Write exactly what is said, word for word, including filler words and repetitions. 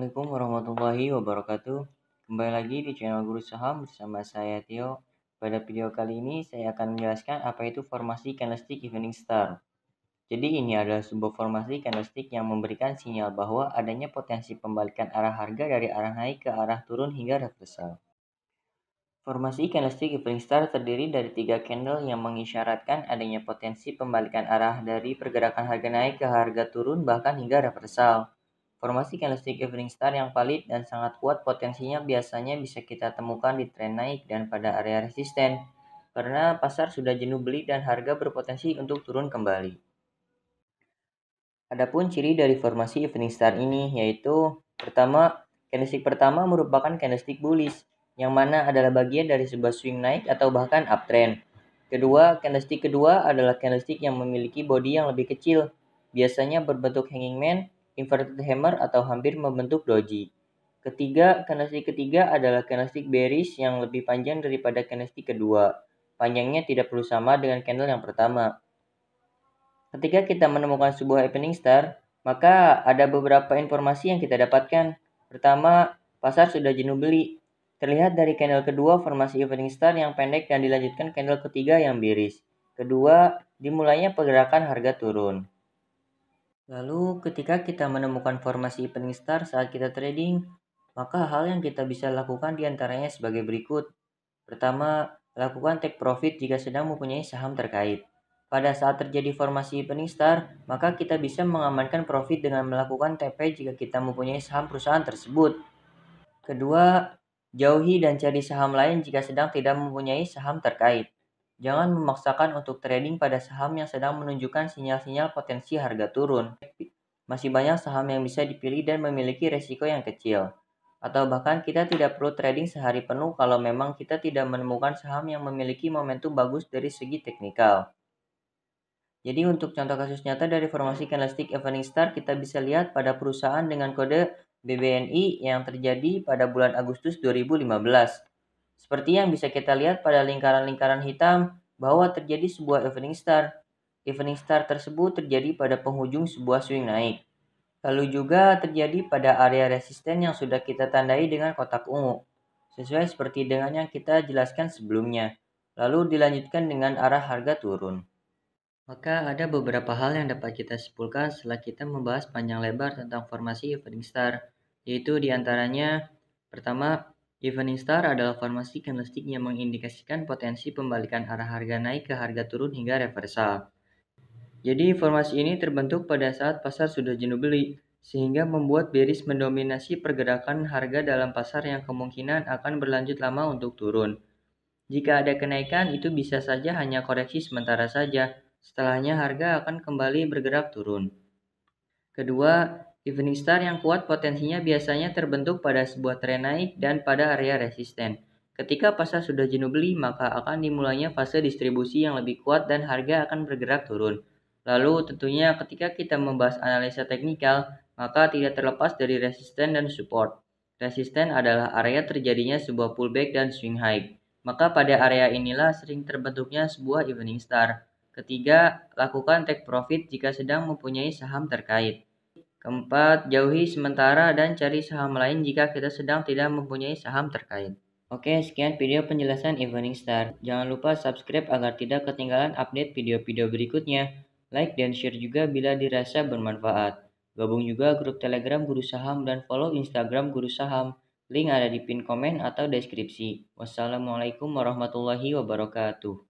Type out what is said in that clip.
Assalamualaikum warahmatullahi wabarakatuh. Kembali lagi di channel Guru Saham bersama saya Tio. Pada video kali ini saya akan menjelaskan apa itu formasi candlestick Evening Star. Jadi ini adalah sebuah formasi candlestick yang memberikan sinyal bahwa adanya potensi pembalikan arah harga dari arah naik ke arah turun hingga reversal. Formasi candlestick Evening Star terdiri dari tiga candle yang mengisyaratkan adanya potensi pembalikan arah dari pergerakan harga naik ke harga turun bahkan hingga reversal. Formasi candlestick Evening Star yang valid dan sangat kuat potensinya biasanya bisa kita temukan di tren naik dan pada area resisten, karena pasar sudah jenuh beli dan harga berpotensi untuk turun kembali. Adapun ciri dari formasi Evening Star ini yaitu, pertama, candlestick pertama merupakan candlestick bullish, yang mana adalah bagian dari sebuah swing naik atau bahkan uptrend. Kedua, candlestick kedua adalah candlestick yang memiliki body yang lebih kecil, biasanya berbentuk hanging man, inverted hammer atau hampir membentuk doji. Ketiga, candlestick ketiga adalah candlestick bearish yang lebih panjang daripada candlestick kedua. Panjangnya tidak perlu sama dengan candle yang pertama. Ketika kita menemukan sebuah Evening Star, maka ada beberapa informasi yang kita dapatkan. Pertama, pasar sudah jenuh beli. Terlihat dari candle kedua formasi Evening Star yang pendek dan dilanjutkan candle ketiga yang bearish. Kedua, dimulainya pergerakan harga turun. Lalu ketika kita menemukan formasi Evening Star saat kita trading, maka hal yang kita bisa lakukan diantaranya sebagai berikut. Pertama, lakukan take profit jika sedang mempunyai saham terkait. Pada saat terjadi formasi Evening Star, maka kita bisa mengamankan profit dengan melakukan T P jika kita mempunyai saham perusahaan tersebut. Kedua, jauhi dan cari saham lain jika sedang tidak mempunyai saham terkait. Jangan memaksakan untuk trading pada saham yang sedang menunjukkan sinyal-sinyal potensi harga turun. Masih banyak saham yang bisa dipilih dan memiliki resiko yang kecil. Atau bahkan kita tidak perlu trading sehari penuh kalau memang kita tidak menemukan saham yang memiliki momentum bagus dari segi teknikal. Jadi untuk contoh kasus nyata dari formasi candlestick Evening Star kita bisa lihat pada perusahaan dengan kode B B N I yang terjadi pada bulan Agustus dua ribu lima belas. Seperti yang bisa kita lihat pada lingkaran-lingkaran hitam bahwa terjadi sebuah Evening Star. Evening Star tersebut terjadi pada penghujung sebuah swing naik. Lalu juga terjadi pada area resisten yang sudah kita tandai dengan kotak ungu, sesuai seperti dengan yang kita jelaskan sebelumnya. Lalu dilanjutkan dengan arah harga turun. Maka ada beberapa hal yang dapat kita simpulkan setelah kita membahas panjang lebar tentang formasi Evening Star. Yaitu diantaranya, pertama, Evening Star adalah formasi candlestick yang mengindikasikan potensi pembalikan arah harga naik ke harga turun hingga reversal. Jadi formasi ini terbentuk pada saat pasar sudah jenuh beli, sehingga membuat bearish mendominasi pergerakan harga dalam pasar yang kemungkinan akan berlanjut lama untuk turun. Jika ada kenaikan, itu bisa saja hanya koreksi sementara saja, setelahnya harga akan kembali bergerak turun. Kedua, Evening Star yang kuat potensinya biasanya terbentuk pada sebuah tren naik dan pada area resisten. Ketika pasar sudah jenuh beli, maka akan dimulainya fase distribusi yang lebih kuat dan harga akan bergerak turun. Lalu tentunya ketika kita membahas analisa teknikal, maka tidak terlepas dari resisten dan support. Resisten adalah area terjadinya sebuah pullback dan swing high. Maka pada area inilah sering terbentuknya sebuah Evening Star. Ketiga, lakukan take profit jika sedang mempunyai saham terkait. Keempat, jauhi sementara dan cari saham lain jika kita sedang tidak mempunyai saham terkait. Oke, sekian video penjelasan Evening Star. Jangan lupa subscribe agar tidak ketinggalan update video-video berikutnya. Like dan share juga bila dirasa bermanfaat. Gabung juga grup Telegram Guru Saham dan follow Instagram Guru Saham. Link ada di pin komen atau deskripsi. Wassalamualaikum warahmatullahi wabarakatuh.